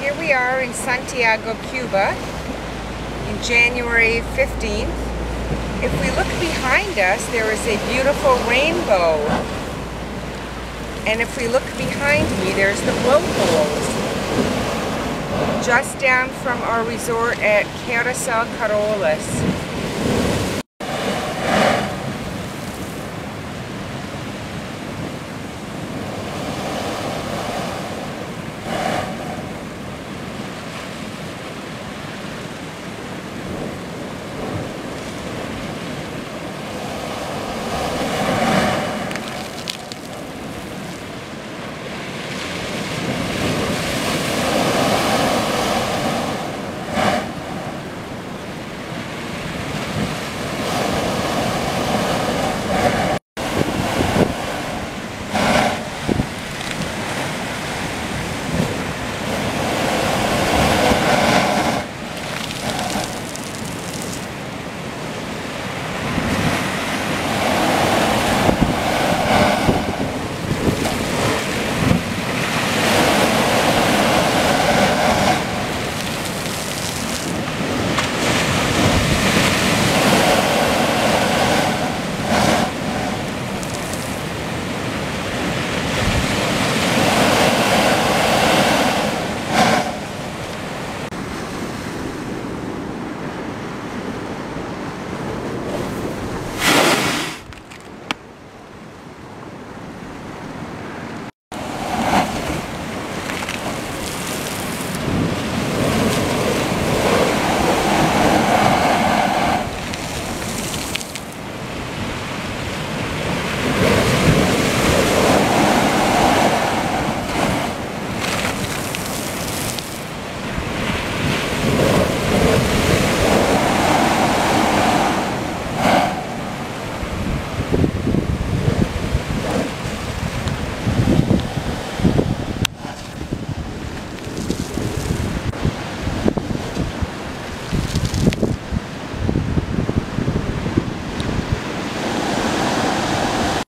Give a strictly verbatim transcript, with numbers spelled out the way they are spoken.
Here we are in Santiago, Cuba, in January fifteenth. If we look behind us, there is a beautiful rainbow. And if we look behind me, there's the blowholes. Just down from our resort at Carisol Los Corales.